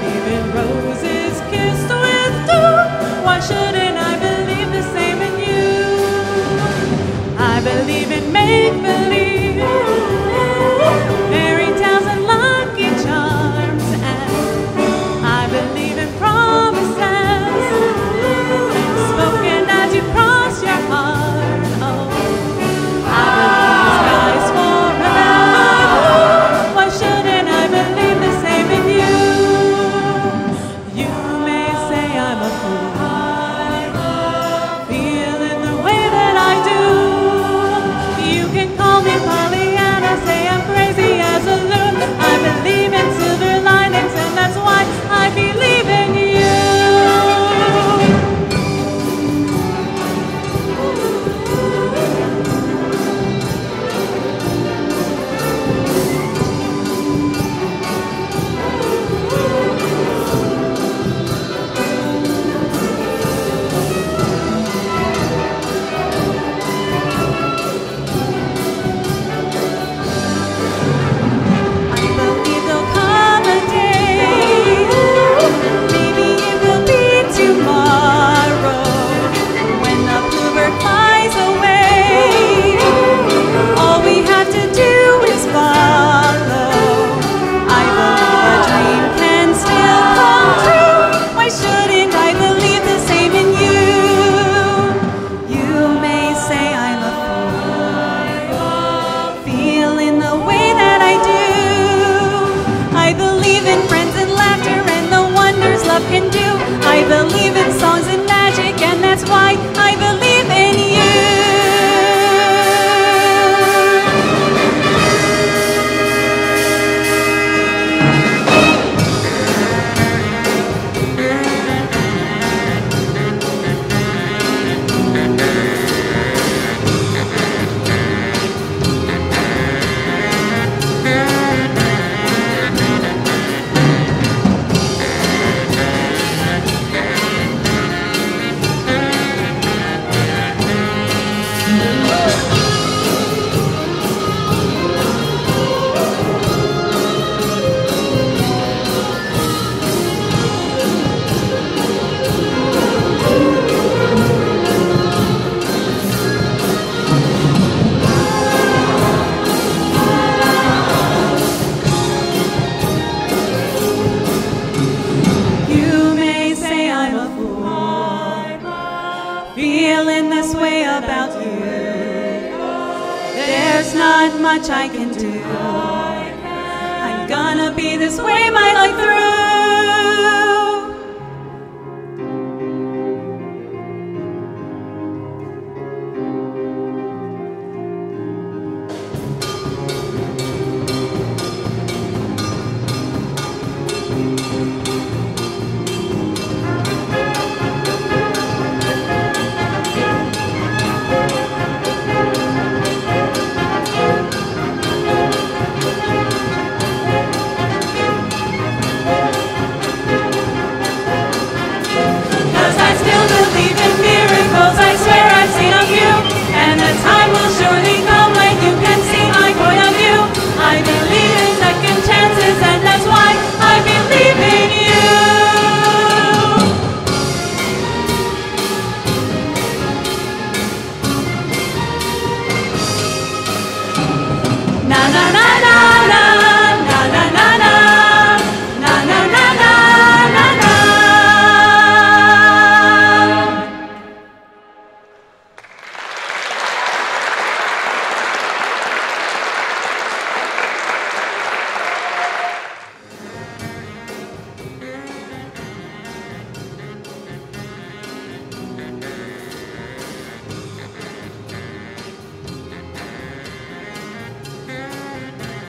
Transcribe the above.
believe in roses kissed with dew. Why shouldn't I believe the same in you? I believe in make-believe, fairy tales and lucky charms, and I believe in promises spoken as you cross your heart. Oh, I believe in skies forever. Why shouldn't I believe the same in you? You may say I'm a fool, feeling the way that I do. You can call me Pollyanna, say I'm crazy as a loon. I believe in silver linings, and that's why I believe in you. I believe there'll come a day, maybe it will be tomorrow, when the bluebird flies away. All we have to do is follow. I believe our dream can still come true. Why shouldn't I believe the same in you? You may say I'm a fool, feeling the way that I do. I believe in friends and laughter and the wonders love can do. I believe in songs and magic, and that's why I believe in you. You may say I'm a fool, feeling this way about you. There's not much I can do. I'm gonna be this way my life through.